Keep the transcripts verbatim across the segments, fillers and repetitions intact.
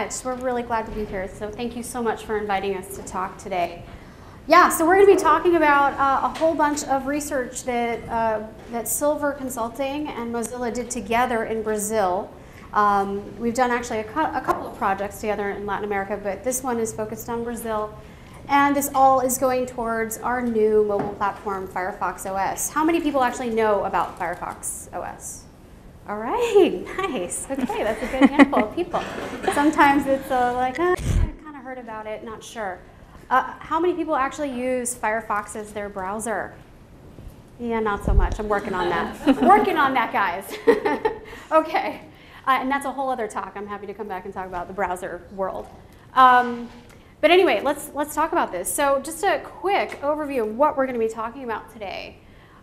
much. We're really glad to be here. So thank you so much for inviting us to talk today. Yeah, so we're going to be talking about uh, a whole bunch of research that, uh, that Sylver Consulting and Mozilla did together in Brazil. Um, we've done actually a, co a couple of projects together in Latin America, but this one is focused on Brazil. And this all is going towards our new mobile platform, Firefox O S. How many people actually know about Firefox O S? All right, nice. Okay, that's a good handful of people. Sometimes it's uh, like, oh, I kind of heard about it, not sure. Uh, how many people actually use Firefox as their browser? Yeah, not so much. I'm working on that. I'm working on that, guys. Okay, uh, and that's a whole other talk. I'm happy to come back and talk about the browser world. Um, but anyway, let's, let's talk about this. So just a quick overview of what we're going to be talking about today.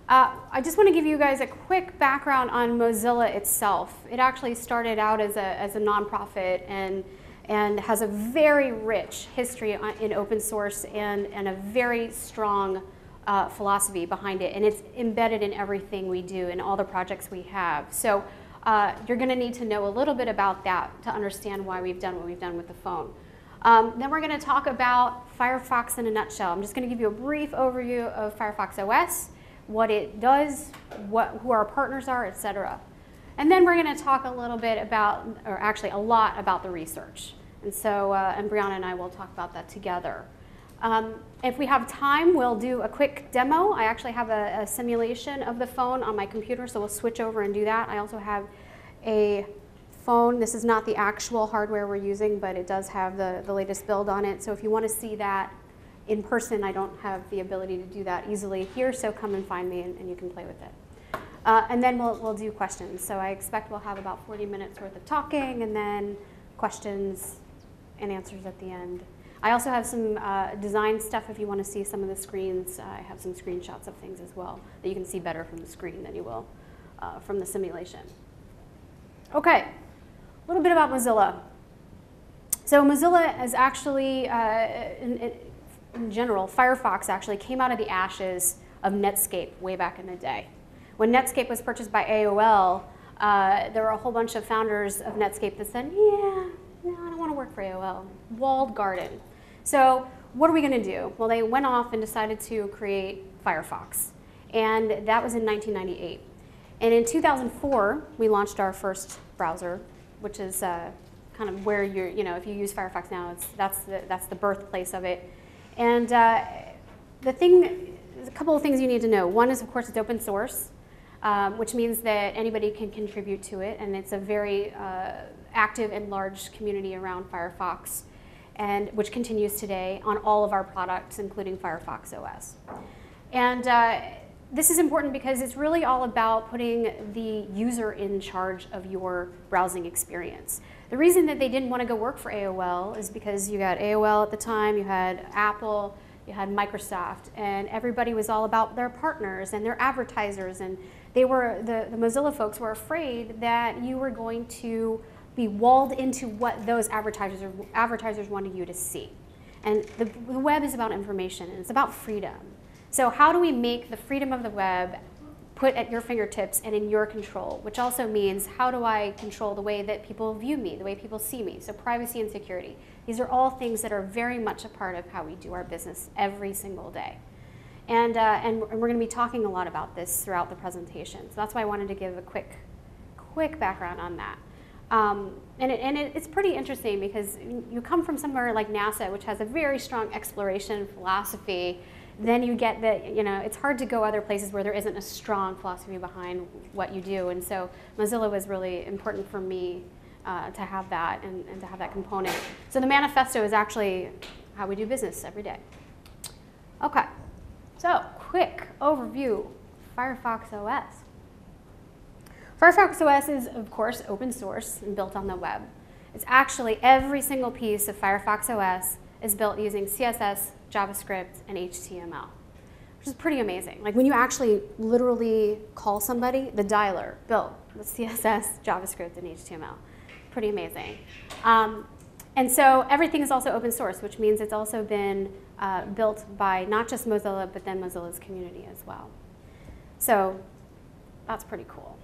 Uh, I just want to give you guys a quick background on Mozilla itself. It actually started out as a, as a nonprofit and, and has a very rich history on, in open source and, and a very strong uh, philosophy behind it. And it's embedded in everything we do and all the projects we have. So uh, you're going to need to know a little bit about that to understand why we've done what we've done with the phone. Um, then we're going to talk about Firefox in a nutshell. I'm just going to give you a brief overview of Firefox O S, what it does, what, who our partners are, et cetera. And then we're going to talk a little bit about, or actually a lot about the research. And so, uh, and Brianna and I will talk about that together. Um, if we have time, we'll do a quick demo. I actually have a, a simulation of the phone on my computer, so we'll switch over and do that. I also have a phone. This is not the actual hardware we're using, but it does have the, the latest build on it. So if you want to see that in person, I don't have the ability to do that easily here, so come and find me and, and you can play with it. Uh, and then we'll, we'll do questions. So I expect we'll have about forty minutes worth of talking and then questions and answers at the end. I also have some uh, design stuff if you want to see some of the screens. Uh, I have some screenshots of things as well that you can see better from the screen than you will uh, from the simulation. Okay, a little bit about Mozilla. So Mozilla is actually, uh, in, in, in general, Firefox actually came out of the ashes of Netscape way back in the day. When Netscape was purchased by A O L, uh, there were a whole bunch of founders of Netscape that said, yeah, no, I don't want to work for A O L. Walled garden. So what are we going to do? Well, they went off and decided to create Firefox. And that was in nineteen ninety-eight. And in two thousand four, we launched our first browser, which is uh, kind of where you're, you know, if you use Firefox now, it's, that's, the, that's the birthplace of it. And uh, the thing, a couple of things you need to know. One is, of course, it's open source, um, which means that anybody can contribute to it. And it's a very uh, active and large community around Firefox, and which continues today on all of our products, including Firefox O S. And uh, this is important because it's really all about putting the user in charge of your browsing experience. The reason that they didn't want to go work for A O L is because you got A O L at the time, you had Apple, you had Microsoft, and everybody was all about their partners and their advertisers, and they were, the, the Mozilla folks were afraid that you were going to be walled into what those advertisers, advertisers wanted you to see. And the, the web is about information, and it's about freedom. So how do we make the freedom of the web put at your fingertips and in your control, which also means how do I control the way that people view me, the way people see me, so privacy and security. These are all things that are very much a part of how we do our business every single day. And, uh, and we're going to be talking a lot about this throughout the presentation, so that's why I wanted to give a quick, quick background on that. Um, and it, and it, it's pretty interesting because you come from somewhere like NASA, which has a very strong exploration philosophy. Then you get that, you know, it's hard to go other places where there isn't a strong philosophy behind what you do. And so Mozilla was really important for me uh, to have that and, and to have that component. So the manifesto is actually how we do business every day. Okay, so quick overview, Firefox O S. Firefox O S is, of course, open source and built on the web. It's actually every single piece of Firefox O S is built using C S S, JavaScript, and H T M L, which is pretty amazing. Like when you actually literally call somebody, the dialer built with C S S, JavaScript, and H T M L. Pretty amazing. Um, and so everything is also open source, which means it's also been uh, built by not just Mozilla, but then Mozilla's community as well. So that's pretty cool.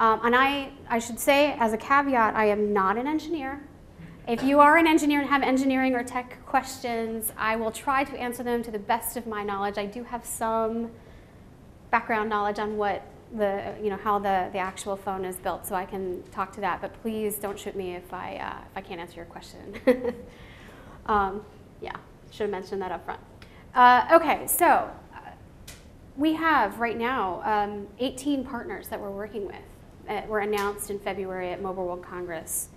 Um, and I, I should say, as a caveat, I am not an engineer. If you are an engineer and have engineering or tech questions, I will try to answer them to the best of my knowledge. I do have some background knowledge on what the, you know, how the, the actual phone is built, so I can talk to that. But please don't shoot me if I, uh, if I can't answer your question. um, yeah, should have mentioned that up front. Uh, okay, so we have right now um, eighteen partners that we're working with that were announced in February at Mobile World Congress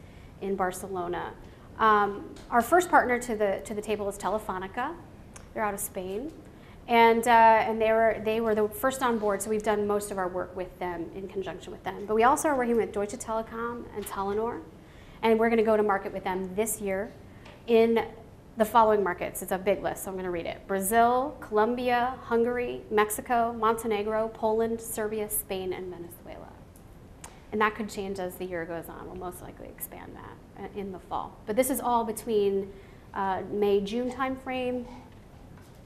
in Barcelona. Um, our first partner to the to the table is Telefonica. They're out of Spain, and uh, and they were they were the first on board. So we've done most of our work with them in conjunction with them. But we also are working with Deutsche Telekom and Telenor, and we're going to go to market with them this year in the following markets. It's a big list, so I'm going to read it: Brazil, Colombia, Hungary, Mexico, Montenegro, Poland, Serbia, Spain, and Venezuela. And that could change as the year goes on. We'll most likely expand that in the fall. But this is all between uh, May, June timeframe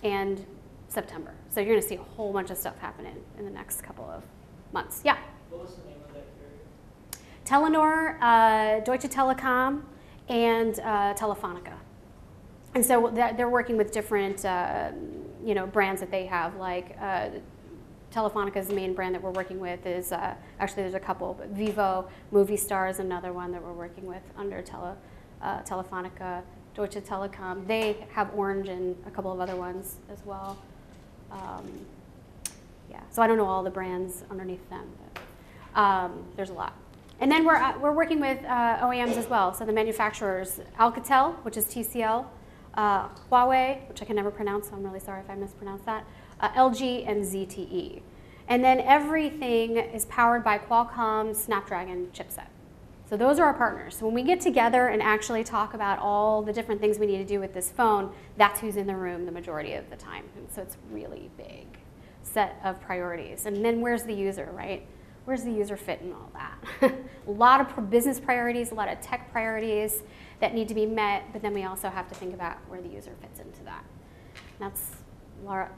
and September. So you're going to see a whole bunch of stuff happening in the next couple of months. Yeah? What was the name of that carrier? Telenor, uh, Deutsche Telekom, and uh, Telefonica. And so they're working with different uh, you know, brands that they have, like uh, Telefonica's main brand that we're working with is, uh, actually there's a couple, but Vivo, Movistar is another one that we're working with under Tele, uh, Telefonica, Deutsche Telekom. They have Orange and a couple of other ones as well. Um, yeah, so I don't know all the brands underneath them, but um, there's a lot. And then we're, uh, we're working with uh, O E Ms as well, so the manufacturers, Alcatel, which is T C L, uh, Huawei, which I can never pronounce, so I'm really sorry if I mispronounce that, Uh, L G and Z T E. And then everything is powered by Qualcomm Snapdragon chipset. So those are our partners. So when we get together and actually talk about all the different things we need to do with this phone, that's who's in the room the majority of the time. And so it's really big set of priorities. And then where's the user, right? Where's the user fit in all that? A lot of business priorities, a lot of tech priorities that need to be met, but then we also have to think about where the user fits into that. And that's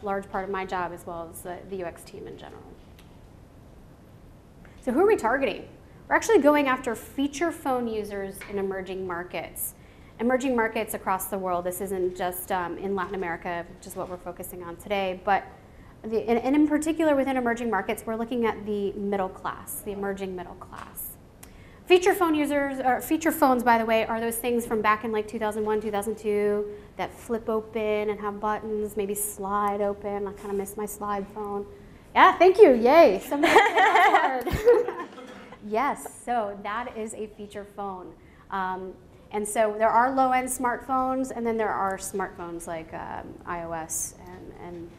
large part of my job, as well as the, the U X team in general. So who are we targeting? We're actually going after feature phone users in emerging markets. Emerging markets across the world. This isn't just um, in Latin America, which is what we're focusing on today, but the, and, and in particular within emerging markets, we're looking at the middle class, the emerging middle class. Feature phone users, or feature phones, by the way, are those things from back in like two thousand one, two thousand two that flip open and have buttons, maybe slide open. I kind of miss my slide phone. Yeah, thank you. Yay. Somebody said that word. Yes, so that is a feature phone. Um, and so there are low-end smartphones, and then there are smartphones like um, iOS and, and,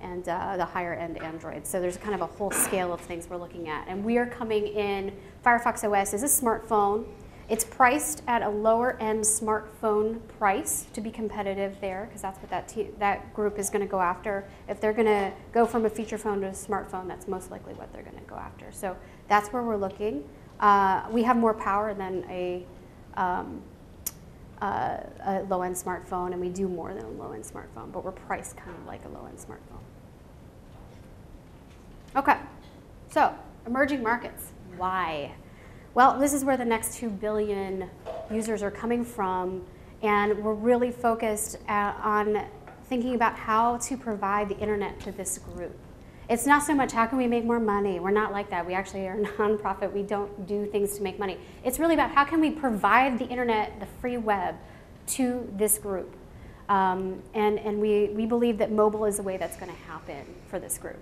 and uh, the higher-end Android. So there's kind of a whole scale of things we're looking at. And we are coming in. Firefox O S is a smartphone. It's priced at a lower-end smartphone price to be competitive there, because that's what that, te that group is going to go after. If they're going to go from a feature phone to a smartphone, that's most likely what they're going to go after. So that's where we're looking. Uh, we have more power than a, um, uh, a low-end smartphone, and we do more than a low-end smartphone, but we're priced kind of like a low-end smartphone. OK, so emerging markets. Why? Well, this is where the next two billion users are coming from, and we're really focused uh, on thinking about how to provide the internet to this group. It's not so much how can we make more money. We're not like that. We actually are a nonprofit. We don't do things to make money. It's really about how can we provide the internet, the free web, to this group. Um, and and we, we believe that mobile is the way that's going to happen for this group.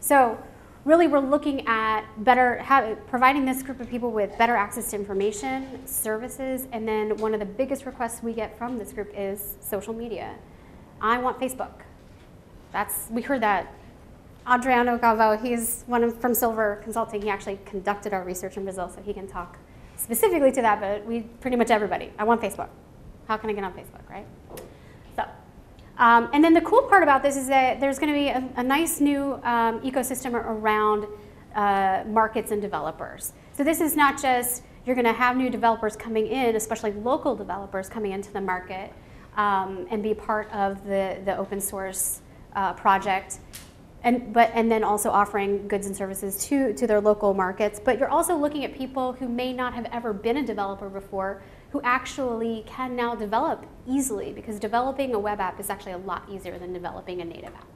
So really, we're looking at better how, providing this group of people with better access to information, services, and then one of the biggest requests we get from this group is social media. I want Facebook. That's, we heard that. Adriano Galvao, he's one of, from Sylver Consulting. He actually conducted our research in Brazil, so he can talk specifically to that, but we pretty much everybody. I want Facebook. How can I get on Facebook, right? Um, and then the cool part about this is that there's going to be a, a nice new um, ecosystem around uh, markets and developers. So this is not just you're going to have new developers coming in, especially local developers coming into the market um, and be part of the, the open source uh, project, and, but, and then also offering goods and services to, to their local markets. But you're also looking at people who may not have ever been a developer before who actually can now develop easily, because developing a web app is actually a lot easier than developing a native app.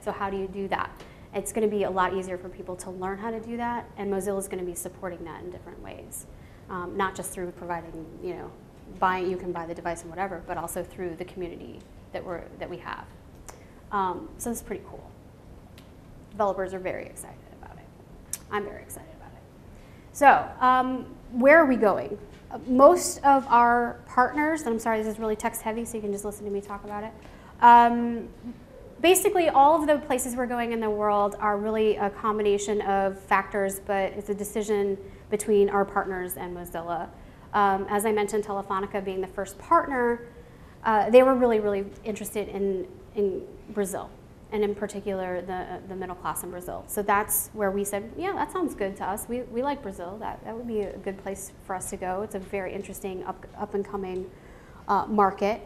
So how do you do that? It's going to be a lot easier for people to learn how to do that, and Mozilla is going to be supporting that in different ways, um, not just through providing, you know, buying, you can buy the device and whatever, but also through the community that we're that we have. Um, so it's pretty cool. Developers are very excited about it. I'm very excited about it. So um, where are we going? Most of our partners, and I'm sorry, this is really text heavy, so you can just listen to me talk about it. Um, basically, all of the places we're going in the world are really a combination of factors, but it's a decision between our partners and Mozilla. Um, as I mentioned, Telefonica being the first partner, uh, they were really, really interested in, in Brazil, and in particular, the, the middle class in Brazil. So that's where we said, yeah, that sounds good to us. We, we like Brazil. That, that would be a good place for us to go. It's a very interesting up, up and coming uh, market.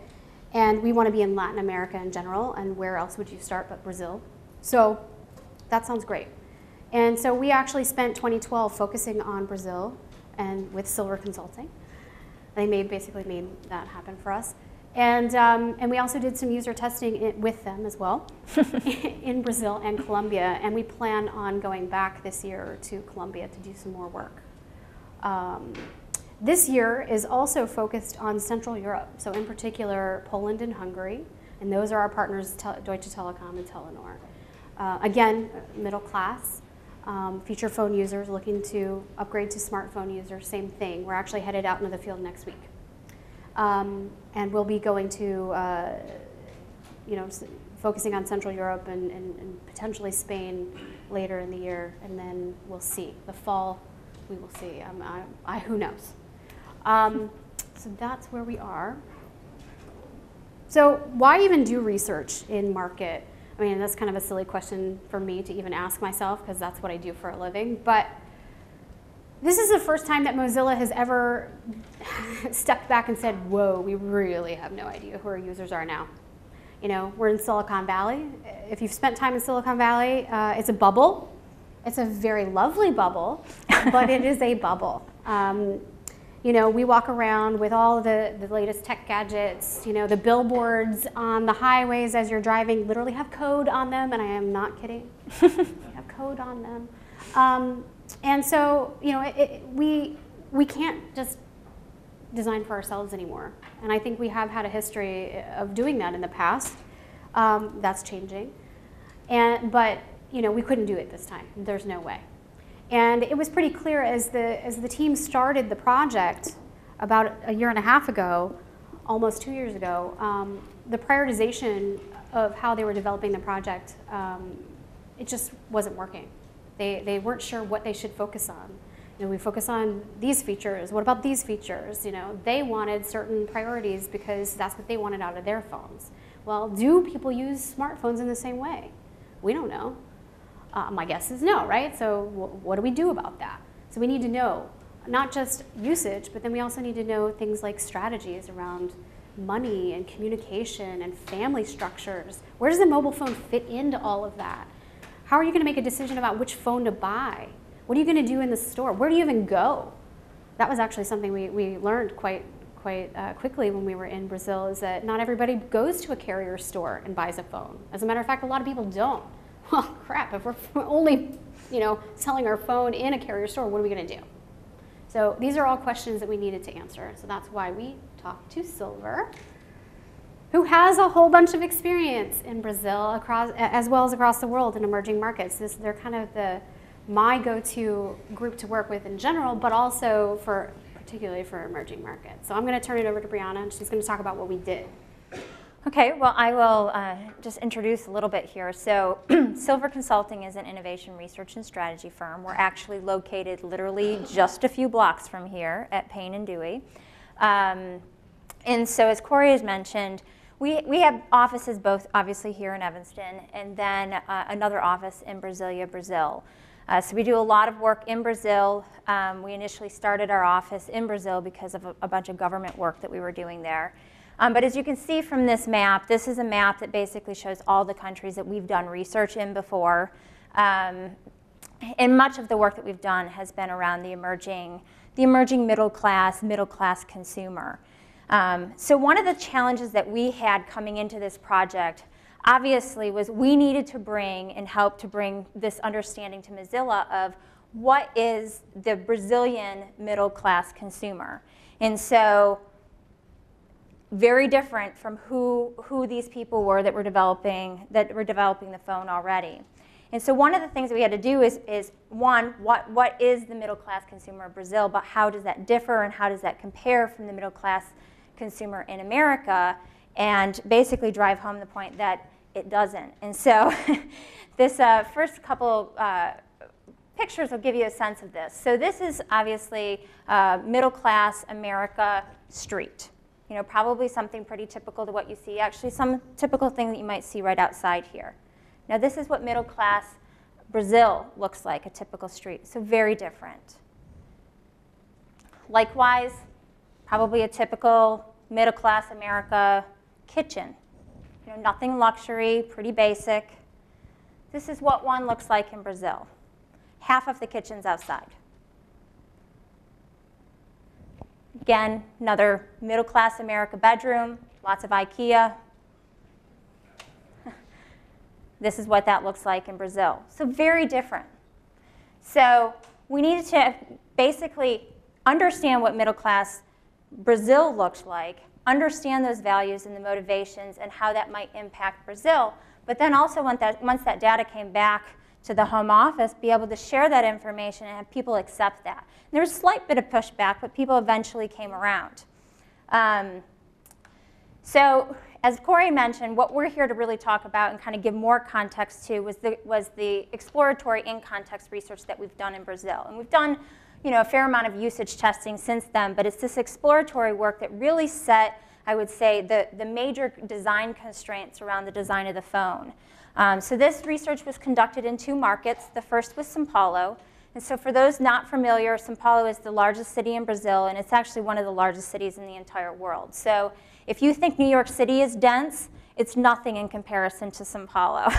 And we want to be in Latin America in general, and where else would you start but Brazil? So that sounds great. And so we actually spent twenty twelve focusing on Brazil, and with Sylver Consulting. They made, basically made that happen for us. And, um, and we also did some user testing in, with them as well in Brazil and Colombia, and we plan on going back this year to Colombia to do some more work. Um, this year is also focused on Central Europe, so in particular Poland and Hungary, and those are our partners, Te- Deutsche Telekom and Telenor. Uh, again, middle class, um, feature phone users looking to upgrade to smartphone users, same thing. We're actually headed out into the field next week. Um, and we'll be going to, uh, you know, s focusing on Central Europe and, and, and potentially Spain later in the year, and then we'll see. The fall, we will see. Um, I, I, who knows? Um, so that's where we are. So why even do research in market? I mean, that's kind of a silly question for me to even ask myself, because that's what I do for a living. But this is the first time that Mozilla has ever stepped back and said, whoa, we really have no idea who our users are now. You know, we're in Silicon Valley. If you've spent time in Silicon Valley, uh, it's a bubble. It's a very lovely bubble, but it is a bubble. Um, you know, we walk around with all the, the latest tech gadgets. You know, the billboards on the highways as you're driving literally have code on them, and I am not kidding. They have code on them. Um, And so, you know, it, it, we, we can't just design for ourselves anymore. And I think we have had a history of doing that in the past. Um, that's changing. And, but, you know, we couldn't do it this time. There's no way. And it was pretty clear as the, as the team started the project about a year and a half ago, almost two years ago, um, the prioritization of how they were developing the project, um, it just wasn't working. They, they weren't sure what they should focus on. You know, we focus on these features. What about these features? You know, they wanted certain priorities because that's what they wanted out of their phones. Well, do people use smartphones in the same way? We don't know. Uh, my guess is no, right? So wh what do we do about that? So we need to know not just usage, but then we also need to know things like strategies around money and communication and family structures. Where does the mobile phone fit into all of that? How are you going to make a decision about which phone to buy? What are you going to do in the store? Where do you even go? That was actually something we, we learned quite, quite uh, quickly when we were in Brazil, is that not everybody goes to a carrier store and buys a phone. As a matter of fact, a lot of people don't. Well, crap, if we're only, you know, selling our phone in a carrier store, what are we going to do? So these are all questions that we needed to answer. So that's why we talked to Sylver, who has a whole bunch of experience in Brazil, across, as well as across the world in emerging markets. This, they're kind of the, my go-to group to work with in general, but also for, particularly for emerging markets. So I'm going to turn it over to Brianna, and she's going to talk about what we did. Okay, well, I will uh, just introduce a little bit here. So Sylver Consulting is an innovation research and strategy firm. We're actually located literally just a few blocks from here at Payne and Dewey. Um, and so as Cori has mentioned, We, we have offices both obviously here in Evanston and then uh, another office in Brasilia, Brazil. Uh, so we do a lot of work in Brazil. Um, we initially started our office in Brazil because of a, a bunch of government work that we were doing there. Um, but as you can see from this map, this is a map that basically shows all the countries that we've done research in before. Um, and much of the work that we've done has been around the emerging the emerging middle class, middle class consumer. Um, so one of the challenges that we had coming into this project, obviously, was we needed to bring and help to bring this understanding to Mozilla of what is the Brazilian middle class consumer. And so very different from who, who these people were that were developing, that were developing the phone already. And so one of the things that we had to do is, is one, what, what is the middle class consumer of Brazil, but how does that differ and how does that compare from the middle class consumer in America, and basically drive home the point that it doesn't. And so this uh, first couple uh, pictures will give you a sense of this. So this is obviously uh, middle class America street. You know, probably something pretty typical to what you see, actually some typical thing that you might see right outside here. Now this is what middle class Brazil looks like, a typical street, so very different. Likewise, probably a typical middle class America kitchen. You know, nothing luxury, pretty basic. This is what one looks like in Brazil. Half of the kitchen's outside. Again, another middle class America bedroom, lots of IKEA. This is what that looks like in Brazil. So very different. So we needed to basically understand what middle class Brazil looked like, understand those values and the motivations and how that might impact Brazil, but then also once that, once that data came back to the home office, be able to share that information and have people accept that. And there was a slight bit of pushback, but people eventually came around. Um, so as Cori mentioned, what we're here to really talk about and kind of give more context to was the, was the exploratory in-context research that we've done in Brazil. And we've done you know, a fair amount of usage testing since then, but it's this exploratory work that really set, I would say, the, the major design constraints around the design of the phone. Um, so this research was conducted in two markets. The first was São Paulo. And so for those not familiar, São Paulo is the largest city in Brazil, and it's actually one of the largest cities in the entire world. So if you think New York City is dense, it's nothing in comparison to São Paulo.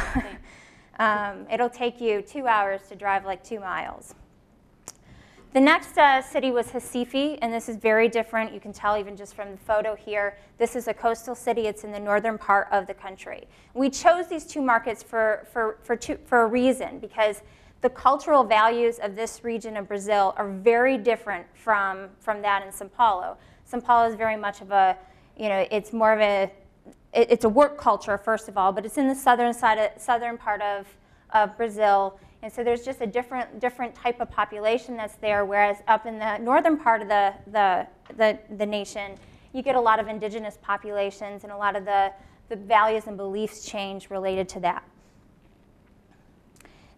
um, it'll take you two hours to drive like two miles. The next uh, city was Recife, and this is very different. You can tell even just from the photo here. This is a coastal city. It's in the northern part of the country. We chose these two markets for, for, for, two, for a reason, because the cultural values of this region of Brazil are very different from, from that in São Paulo. São Paulo is very much of a, you know, it's more of a, it, it's a work culture, first of all, but it's in the southern, side of, southern part of, of Brazil. And so there's just a different, different type of population that's there, whereas up in the northern part of the, the, the, the nation, you get a lot of indigenous populations, and a lot of the, the values and beliefs change related to that.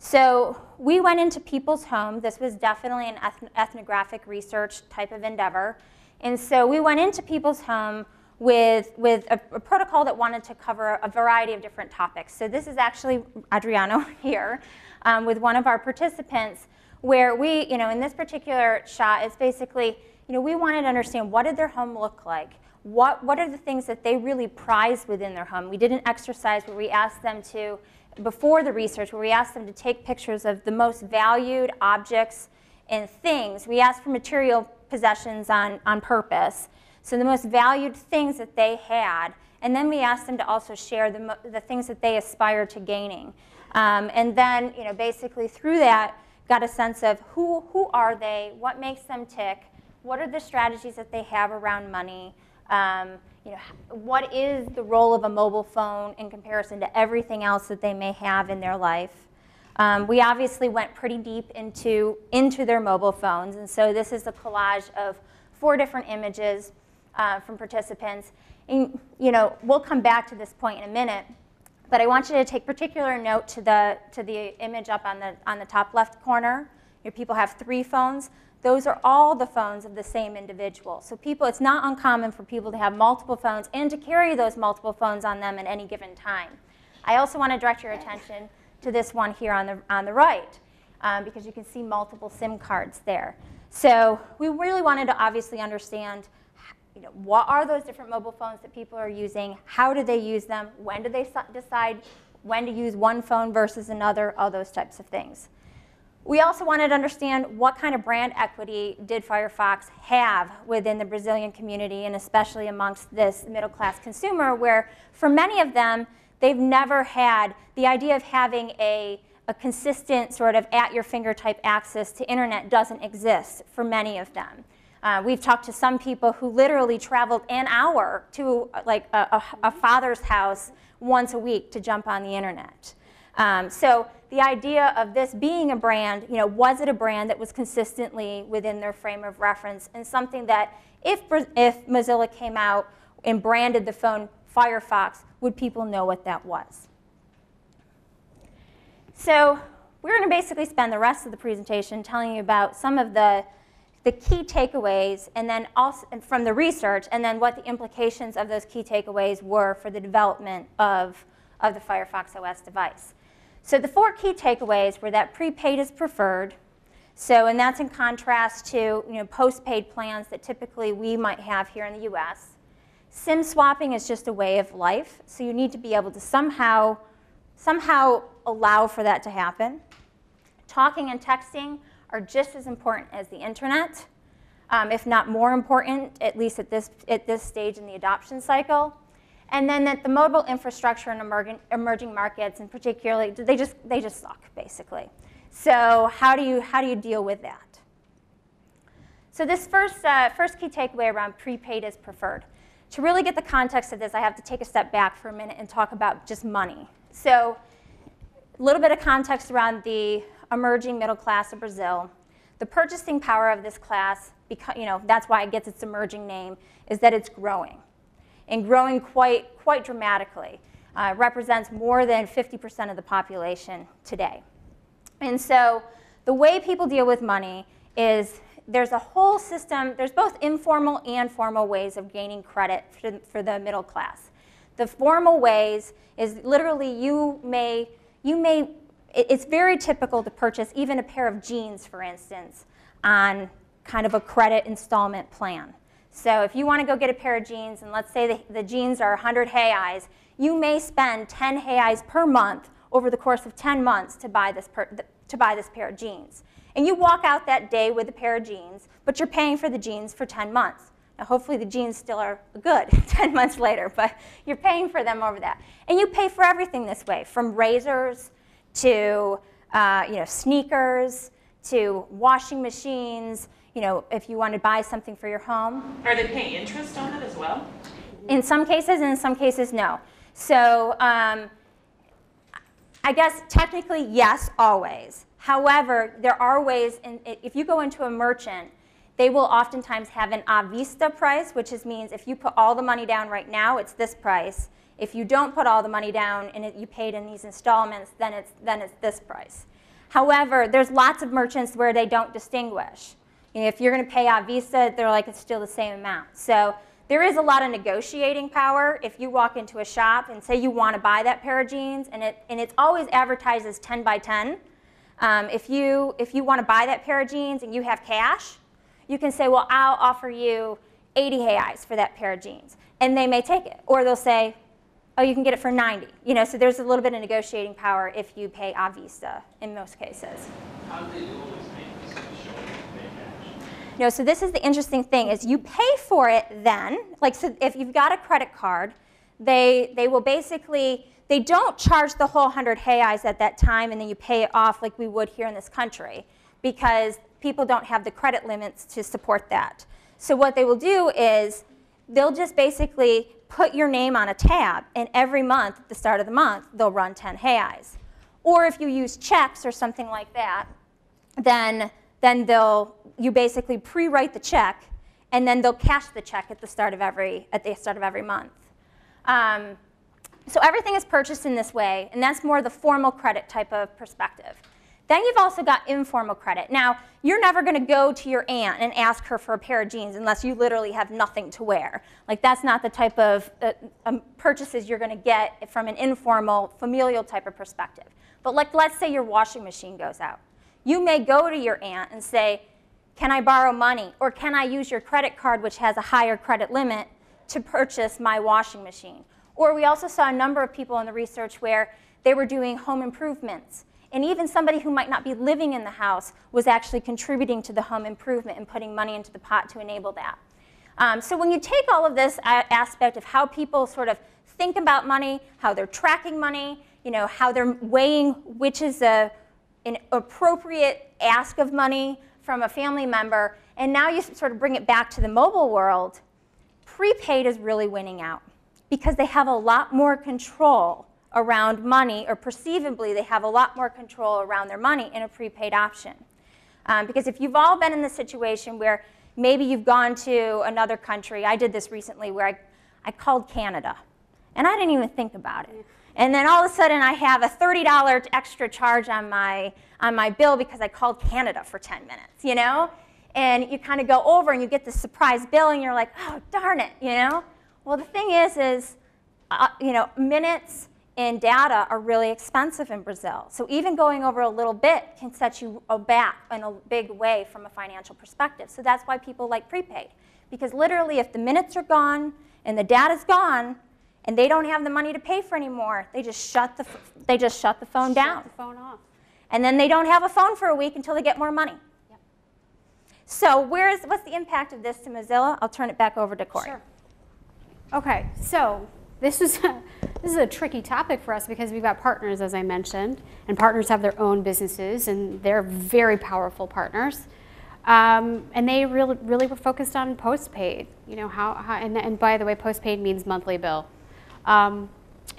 So we went into people's home. This was definitely an eth- ethnographic research type of endeavor. And so we went into people's home with, with a, a protocol that wanted to cover a variety of different topics. So this is actually Adriano here um, with one of our participants, where we, you know, in this particular shot, it's basically, you know, we wanted to understand what did their home look like? What, what are the things that they really prized within their home? We did an exercise where we asked them to, before the research, where we asked them to take pictures of the most valued objects and things. We asked for material possessions on, on purpose. So the most valued things that they had, and then we asked them to also share the, the things that they aspire to gaining. Um, and then, you know, basically through that, got a sense of who, who are they, what makes them tick, what are the strategies that they have around money, um, you know, what is the role of a mobile phone in comparison to everything else that they may have in their life. Um, we obviously went pretty deep into, into their mobile phones, and so this is a collage of four different images uh, from participants. And, you know, we'll come back to this point in a minute, but I want you to take particular note to the, to the image up on the, on the top left corner. Your people have three phones. Those are all the phones of the same individual. So people, it's not uncommon for people to have multiple phones and to carry those multiple phones on them at any given time. I also want to direct your attention to this one here on the, on the right, um, because you can see multiple SIM cards there. So we really wanted to obviously understand, you know, what are those different mobile phones that people are using, how do they use them, when do they decide when to use one phone versus another, all those types of things. We also wanted to understand what kind of brand equity did Firefox have within the Brazilian community, and especially amongst this middle-class consumer, where for many of them, they've never had the idea of having a, a consistent sort of at-your-finger type access to internet doesn't exist for many of them. Uh, we've talked to some people who literally traveled an hour to like a, a, a father's house once a week to jump on the internet. Um, so the idea of this being a brand, you know, was it a brand that was consistently within their frame of reference, and something that if, if Mozilla came out and branded the phone Firefox, would people know what that was? So we're going to basically spend the rest of the presentation telling you about some of the, the key takeaways, and then also from the research, and then what the implications of those key takeaways were for the development of, of the Firefox O S device. So the four key takeaways were that prepaid is preferred. So, and that's in contrast to you know, postpaid plans that typically we might have here in the U S. SIM swapping is just a way of life, so you need to be able to somehow, somehow allow for that to happen. Talking and texting are just as important as the internet, um, if not more important, at least at this, at this stage in the adoption cycle. And then that the mobile infrastructure in emerging, emerging markets, and particularly, they just, they just suck, basically. So how do you, how do you deal with that? So this first, uh, first key takeaway around prepaid is preferred. To really get the context of this, I have to take a step back for a minute and talk about just money. So a little bit of context around the emerging middle class of Brazil. The purchasing power of this class, because, you know, that's why it gets its emerging name, is that it's growing. And growing quite, quite dramatically. Uh, represents more than fifty percent of the population today. And so the way people deal with money is there's a whole system, there's both informal and formal ways of gaining credit for, for the middle class. The formal ways is literally you may, you may, it's very typical to purchase even a pair of jeans, for instance, on kind of a credit installment plan. So if you want to go get a pair of jeans, and let's say the, the jeans are one hundred reais, you may spend ten reais per month over the course of ten months to buy, this per, to buy this pair of jeans. And you walk out that day with a pair of jeans, but you're paying for the jeans for ten months. Now hopefully the jeans still are good ten months later, but you're paying for them over that. And you pay for everything this way, from razors to uh, you know, sneakers to washing machines. You know, if you want to buy something for your home. Are they paying interest on it as well? In some cases, and in some cases, no. So um, I guess technically, yes, always. However, there are ways, in, if you go into a merchant, they will oftentimes have an à vista price, which is, means if you put all the money down right now, it's this price. If you don't put all the money down and it, you paid in these installments, then it's, then it's this price. However, there's lots of merchants where they don't distinguish. If you're going to pay à vista, they're like, it's still the same amount. So there is a lot of negotiating power. If you walk into a shop and say you want to buy that pair of jeans, and, it, and it's always advertised as ten by ten. Um, if, you, if you want to buy that pair of jeans and you have cash, you can say, well, I'll offer you eighty reais for that pair of jeans. And they may take it. Or they'll say, oh, you can get it for ninety. You know, so there's a little bit of negotiating power if you pay à vista in most cases. How do you always make this show? No, so this is the interesting thing, is you pay for it then, like so if you've got a credit card, they, they will basically, they don't charge the whole one hundred reais at that time and then you pay it off like we would here in this country, because people don't have the credit limits to support that. So what they will do is they'll just basically put your name on a tab, and every month, at the start of the month, they'll run ten reais. Or if you use checks or something like that, then then they'll, you basically pre-write the check, and then they'll cash the check at the start of every, at the start of every month. Um, so everything is purchased in this way, and that's more the formal credit type of perspective. Then you've also got informal credit. Now, you're never going to go to your aunt and ask her for a pair of jeans unless you literally have nothing to wear. Like, that's not the type of uh, um, purchases you're going to get from an informal, familial type of perspective. But like, let's say your washing machine goes out. You may go to your aunt and say, can I borrow money? Or can I use your credit card, which has a higher credit limit, to purchase my washing machine? Or we also saw a number of people in the research where they were doing home improvements. And even somebody who might not be living in the house was actually contributing to the home improvement and putting money into the pot to enable that. Um, so when you take all of this aspect of how people sort of think about money, how they're tracking money, you know, how they're weighing which is a, an appropriate ask of money from a family member, and now you sort of bring it back to the mobile world, prepaid is really winning out because they have a lot more control around money, or perceivably they have a lot more control around their money in a prepaid option. Um, because if you've all been in the situation where maybe you've gone to another country, I did this recently where I, I called Canada and I didn't even think about it. And then all of a sudden I have a thirty dollar extra charge on my, on my bill because I called Canada for ten minutes, you know? And you kind of go over and you get this surprise bill and you're like, oh, darn it, you know? Well, the thing is, is, uh, you know, minutes and data are really expensive in Brazil. So even going over a little bit can set you back in a big way from a financial perspective. So that's why people like prepaid. Because literally if the minutes are gone and the data's gone and they don't have the money to pay for anymore, they just shut the, they just shut the phone shut down. The phone off. And then they don't have a phone for a week until they get more money. Yep. So where is, what's the impact of this to Mozilla? I'll turn it back over to Cori. Sure. Okay, so This is, a, this is a tricky topic for us because we've got partners, as I mentioned, and partners have their own businesses, and they're very powerful partners. Um, and they really, really were focused on postpaid. You know, how, how and, and by the way, postpaid means monthly bill, um,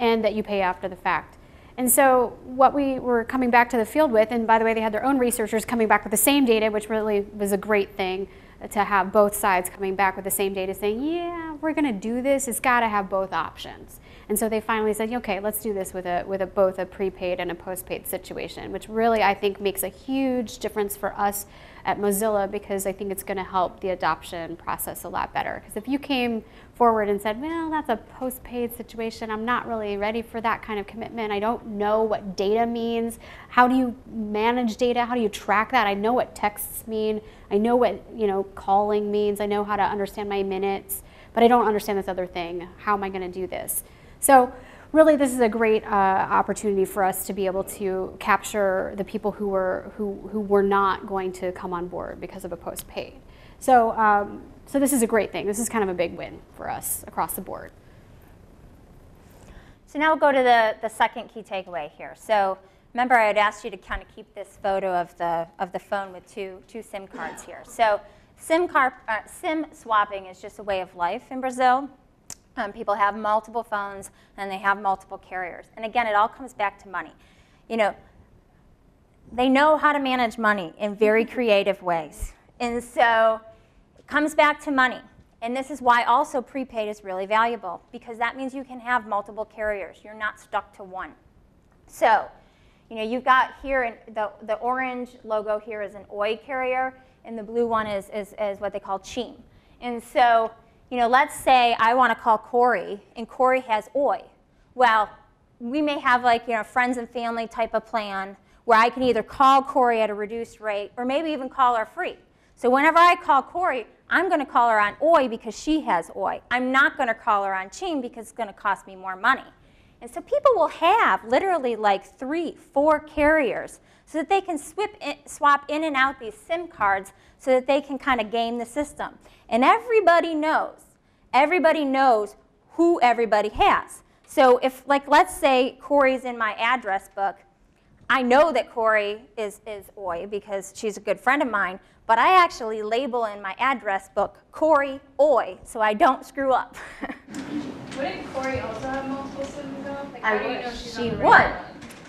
and that you pay after the fact. And so what we were coming back to the field with, and by the way, they had their own researchers coming back with the same data, which really was a great thing to have both sides coming back with the same data saying, yeah, we're going to do this. It's got to have both options. And so they finally said, okay, let's do this with, a, with a, both a prepaid and a postpaid situation, which really I think makes a huge difference for us at Mozilla because I think it's going to help the adoption process a lot better. Because if you came forward and said, well, that's a postpaid situation. I'm not really ready for that kind of commitment. I don't know what data means. How do you manage data? How do you track that? I know what texts mean. I know what, you know, calling means. I know how to understand my minutes, but I don't understand this other thing. How am I going to do this? So really, this is a great uh, opportunity for us to be able to capture the people who were, who, who were not going to come on board because of a postpaid. So, um, so this is a great thing. This is kind of a big win for us across the board. So now we'll go to the, the second key takeaway here. So remember, I had asked you to kind of keep this photo of the, of the phone with two, two SIM cards here. So SIM, card, uh, SIM swapping is just a way of life in Brazil. Um, people have multiple phones and they have multiple carriers. And again, it all comes back to money. You know, they know how to manage money in very creative ways. And so it comes back to money. And this is why also prepaid is really valuable, because that means you can have multiple carriers. You're not stuck to one. So, you know, you've got here, in the, the orange logo here is an O I carrier, and the blue one is, is, is what they call Chim. And so, you know, let's say I want to call Cori, and Cori has O I. Well, we may have like, you know, friends and family type of plan where I can either call Cori at a reduced rate or maybe even call her free. So whenever I call Cori, I'm going to call her on O I because she has O I. I'm not going to call her on Chim because it's going to cost me more money. And so people will have literally like three, four carriers so that they can swip in, swap in and out these SIM cards so that they can kind of game the system. And everybody knows, everybody knows who everybody has. So if, like, let's say Cori's in my address book, I know that Cori is, is O I because she's a good friend of mine, but I actually label in my address book Cori O I so I don't screw up. Wouldn't Cori also have multiple SIMs though? Like, how I do you know she's she on the right one?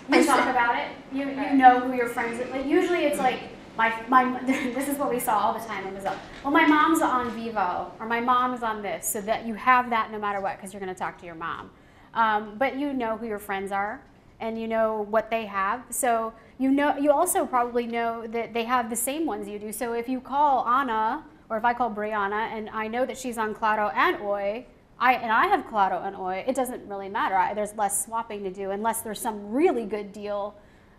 We and talk so, about it. You, okay. You know who your friends are. Like, usually it's like, my, my, this is what we saw all the time in Mozilla. Well, my mom's on Vivo, or my mom's on this, so that you have that no matter what, because you're going to talk to your mom. Um, but you know who your friends are, and you know what they have. So you know, you also probably know that they have the same ones you do. So if you call Anna, or if I call Brianna, and I know that she's on Claro and O I, I, and I have Claro and O I, it doesn't really matter. I, there's less swapping to do unless there's some really good deal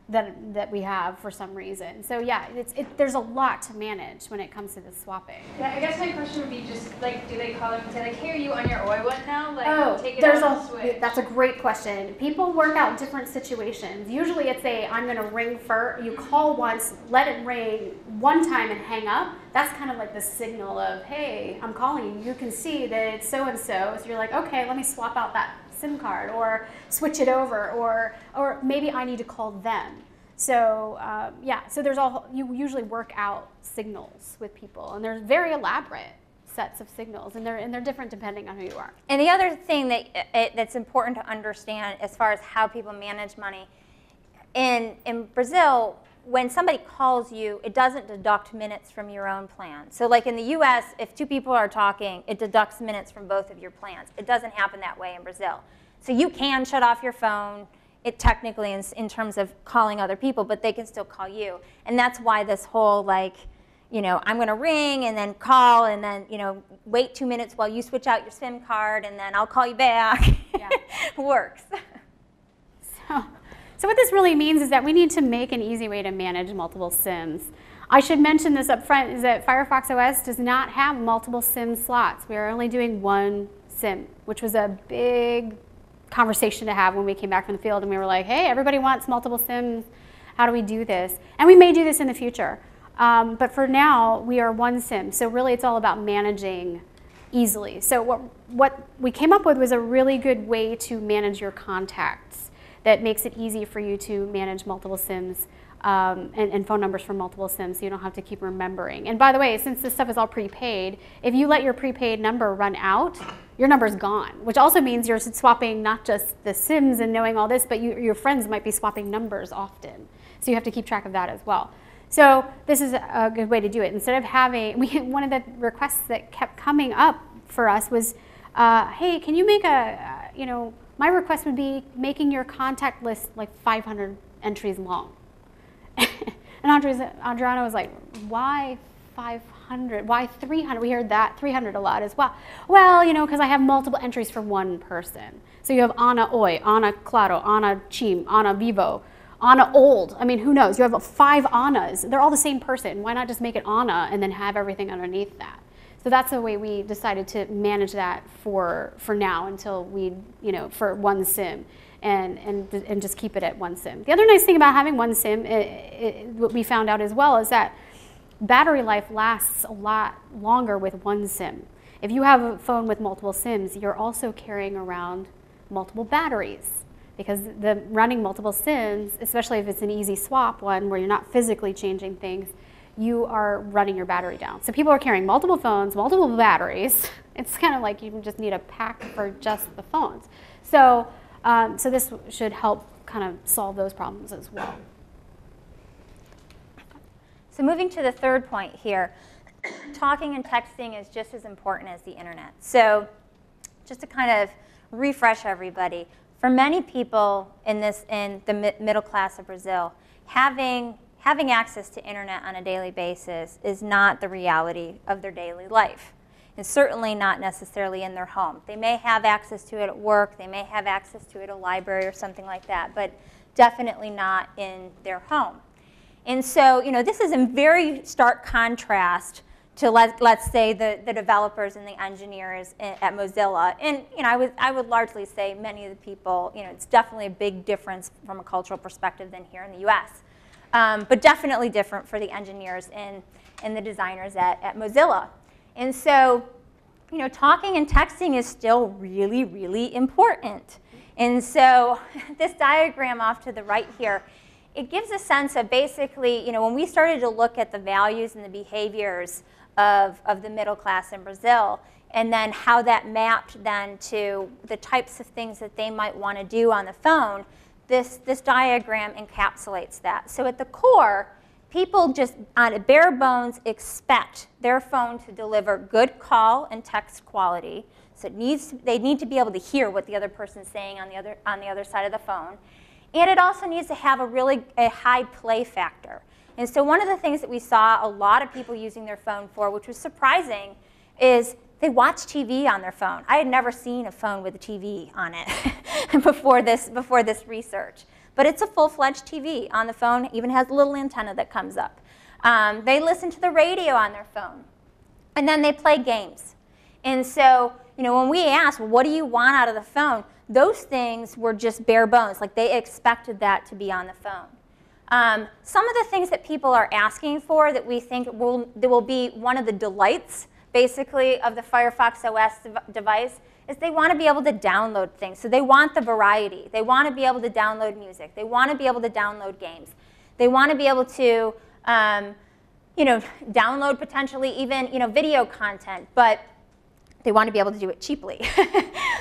that that we have for some reason. So yeah, it's it, there's a lot to manage when it comes to the swapping. Yeah, I guess my question would be just like, do they call them and say like, "Hey, are you on your O I one now? Like, oh, take it there's out a, and switch." That's a great question. People work out different situations. Usually, it's a I'm going to ring first. You call once, let it ring one time, and hang up. That's kind of like the signal of, "Hey, I'm calling you. You can see that it's so and so." So you're like, "Okay, let me swap out that SIM card or switch it over, or or maybe I need to call them." So um, yeah, so there's all you usually work out signals with people, and there's very elaborate sets of signals, and they're and they're different depending on who you are. And the other thing that it, that's important to understand as far as how people manage money in in Brazil, when somebody calls you, it doesn't deduct minutes from your own plan. So like in the U S, if two people are talking, it deducts minutes from both of your plans. It doesn't happen that way in Brazil. So you can shut off your phone, it technically in, in terms of calling other people, but they can still call you. And that's why this whole like, you know, I'm gonna ring and then call and then, you know, wait two minutes while you switch out your SIM card and then I'll call you back, yeah. works. So. So what this really means is that we need to make an easy way to manage multiple SIMs. I should mention this up front, is that Firefox O S does not have multiple SIM slots. We are only doing one SIM, which was a big conversation to have when we came back from the field and we were like, hey, everybody wants multiple SIMs. How do we do this? And we may do this in the future. Um, but for now, we are one SIM. So really, it's all about managing easily. So what, what we came up with was a really good way to manage your contacts that makes it easy for you to manage multiple SIMs um, and, and phone numbers for multiple SIMs so you don't have to keep remembering. And by the way, since this stuff is all prepaid, if you let your prepaid number run out, your number's gone, which also means you're swapping not just the SIMs and knowing all this, but you, your friends might be swapping numbers often. So you have to keep track of that as well. So this is a good way to do it. Instead of having, we, one of the requests that kept coming up for us was, uh, hey, can you make a, you know, my request would be making your contact list like five hundred entries long. And Andres, Adriano was like, why five hundred? Why three hundred? We heard that three hundred a lot as well. Well, you know, because I have multiple entries for one person. So you have Ana Oi, Ana Claro, Ana Chim, Ana Vivo, Ana Old. I mean, who knows? You have five Anas. They're all the same person. Why not just make it Ana and then have everything underneath that? So that's the way we decided to manage that for for now until we, you know, for one SIM and, and, and just keep it at one SIM. The other nice thing about having one SIM, it, it, what we found out as well, is that battery life lasts a lot longer with one SIM. If you have a phone with multiple SIMs, you're also carrying around multiple batteries because the running multiple SIMs, especially if it's an easy swap one where you're not physically changing things, you are running your battery down. So people are carrying multiple phones, multiple batteries. It's kind of like you just need a pack for just the phones. So, um, so this should help kind of solve those problems as well. So moving to the third point here, talking and texting is just as important as the internet. So just to kind of refresh everybody, for many people in, this, in the mi- middle class of Brazil, having Having access to internet on a daily basis is not the reality of their daily life, and certainly not necessarily in their home. They may have access to it at work, they may have access to it at a library or something like that, but definitely not in their home. And so, you know, this is in very stark contrast to, let, let's say, the, the developers and the engineers at Mozilla. And, you know, I would, I would largely say many of the people, you know, it's definitely a big difference from a cultural perspective than here in the U S. Um, but definitely different for the engineers and, and the designers at, at Mozilla. And so, you know, talking and texting is still really, really important. And so this diagram off to the right here, it gives a sense of basically, you know, when we started to look at the values and the behaviors of, of the middle class in Brazil, and then how that mapped then to the types of things that they might want to do on the phone, This, this diagram encapsulates that. So at the core, people just on a bare bones expect their phone to deliver good call and text quality. So it needs to, they need to be able to hear what the other person's saying on the other, on the other side of the phone. And it also needs to have a really a high play factor. And so one of the things that we saw a lot of people using their phone for, which was surprising, is they watch T V on their phone. I had never seen a phone with a T V on it before this, before this research. But it's a full-fledged T V on the phone. Even has a little antenna that comes up. Um, they listen to the radio on their phone. And then they play games. And so, you know, when we asked, well, what do you want out of the phone? Those things were just bare bones. Like, they expected that to be on the phone. Um, some of the things that people are asking for that we think will, that will be one of the delights, basically, of the Firefox O S dev device is they want to be able to download things. So they want the variety. They want to be able to download music. They want to be able to download games. They want to be able to, um, you know, download potentially even, you know, video content. But they want to be able to do it cheaply.